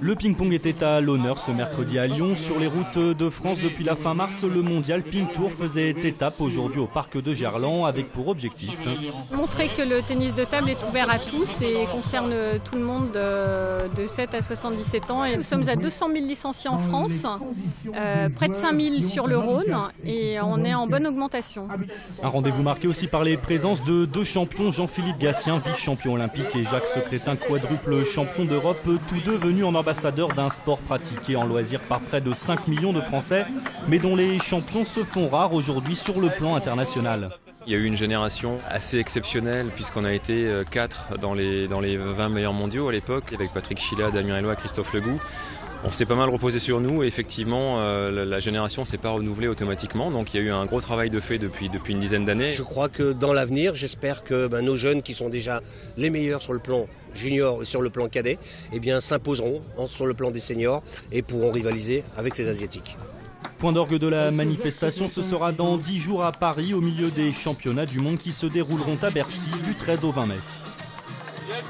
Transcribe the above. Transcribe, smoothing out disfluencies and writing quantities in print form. Le ping-pong était à l'honneur ce mercredi à Lyon. Sur les routes de France depuis la fin mars, le mondial ping-tour faisait étape aujourd'hui au parc de Gerland avec pour objectif montrer que le tennis de table est ouvert à tous et concerne tout le monde de 7 à 77 ans. Et nous sommes à 200 000 licenciés en France, près de 5 000 sur le Rhône et on est en bonne augmentation. Un rendez-vous marqué aussi par les présences de deux champions, Jean-Philippe Gatien, vice-champion olympique, et Jacques Secretin, quadruple champion d'Europe, tous deux venus en ambassadeur d'un sport pratiqué en loisir par près de 5 millions de Français, mais dont les champions se font rares aujourd'hui sur le plan international. Il y a eu une génération assez exceptionnelle puisqu'on a été 4 dans les 20 meilleurs mondiaux à l'époque, avec Patrick Chila, Damir Eloy, Christophe Legout. On s'est pas mal reposé sur nous et effectivement la génération s'est pas renouvelée automatiquement, donc il y a eu un gros travail de fait depuis une dizaine d'années. Je crois que dans l'avenir, j'espère que nos jeunes qui sont déjà les meilleurs sur le plan junior et sur le plan cadet, eh bien s'imposeront sur le plan des seniors et pourront rivaliser avec ces Asiatiques. Point d'orgue de la manifestation, ce sera dans 10 jours à Paris au milieu des championnats du monde qui se dérouleront à Bercy du 13 au 20 mai.